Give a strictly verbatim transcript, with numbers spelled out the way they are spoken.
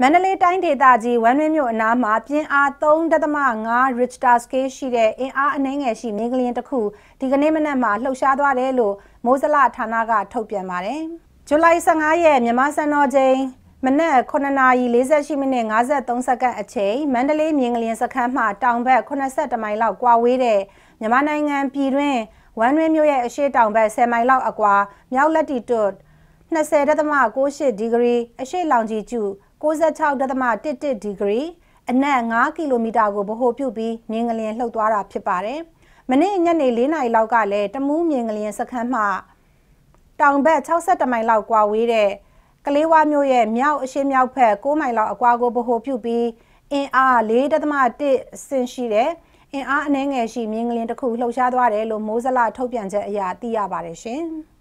मैंने ले टाइम देता जी वन में यो ना मापिये आतों डट माँगा रिच टास्के शिरे ए आ नहीं ऐसी निकलिए टकू ठीक ने मैंने मालूम शाद वाले लो मोजला ठाना का ठोपिया मारे जुलाई संगाये न्यामासन हो जाए मैंने कोना ना ये लेज़र शिमने गाज़े तों सके अच्छे मैंने ले निकलिए सके माताऊं बे कोना से टमाइला क्वावेरे न्यामाना इंगे पीरे वन में यो ये शे टाऊं बे से माइला अक्वा न्याउलटीटूड न से डट माँ कोशे डिग्री ऐसे लांजीचू छह दशमलव एक एक डिग्री नौ किलोमीटर को बहुप्यूपी निंगलियाँ लौटवारा आपसे पारे मैंने इन्हें नेली ना इलाव काले टमू निंगलियाँ सक्षम हाँ टाउन बे छह से टमाइलाव क्वावीरे कलेवा म्यो ये म्याव शे म्याव पे को माइलाव क्वागो बहुप्यूपी ए आ ले डटमाटे सेंशीरे ए आ नेंगे शी निंगलियाँ टकूल लौचाद्वारे लो मोजला ठोपियाँ जाती आवारे शें